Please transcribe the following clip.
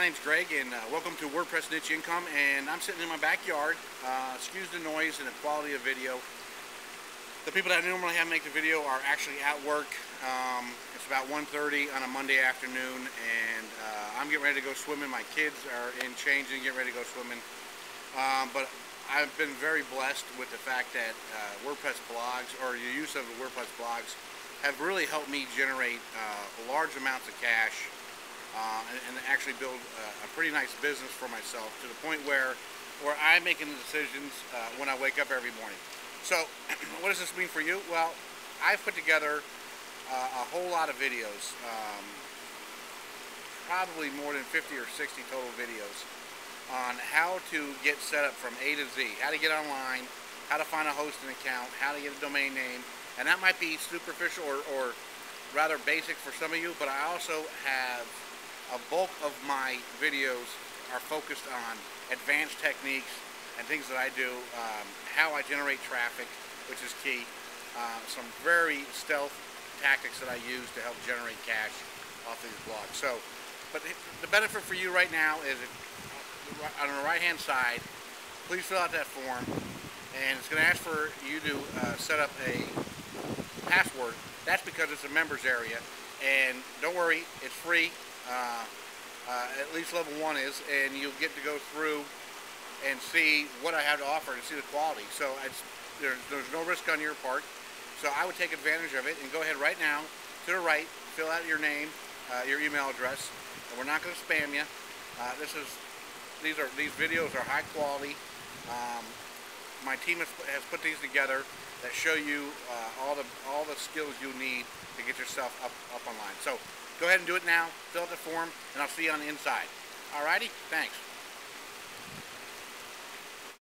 My name's Greg, and welcome to WordPress Niche Income, and I'm sitting in my backyard. Excuse the noise and the quality of video. The people that I normally have make the video are actually at work. It's about 1:30 on a Monday afternoon, and I'm getting ready to go swimming. My kids are in changing, getting ready to go swimming. But I've been very blessed with the fact that WordPress blogs, or the use of WordPress blogs, have really helped me generate large amounts of cash and actually build a pretty nice business for myself, to the point where I'm making the decisions when I wake up every morning. So what does this mean for you? Well, I've put together a whole lot of videos, probably more than 50 or 60 total videos on how to get set up from A to Z, how to get online, how to find a hosting account, how to get a domain name. And that might be superficial or rather basic for some of you, but I also have a bulk of my videos are focused on advanced techniques and things that I do, how I generate traffic, which is key, some very stealth tactics that I use to help generate cash off these blogs. So, but the benefit for you right now is on the right-hand side, please fill out that form, and it's going to ask for you to set up a password. That's because it's a members area, and don't worry, it's free. At least level one is, and you'll get to go through and see what I have to offer and see the quality. So there's no risk on your part. So I would take advantage of it and go ahead right now to the right, fill out your name, your email address, and we're not going to spam you. These videos are high quality. My team has put these together that show you all the skills you need to get yourself up online. So go ahead and do it now, fill out the form, and I'll see you on the inside. Alrighty, thanks.